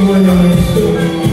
so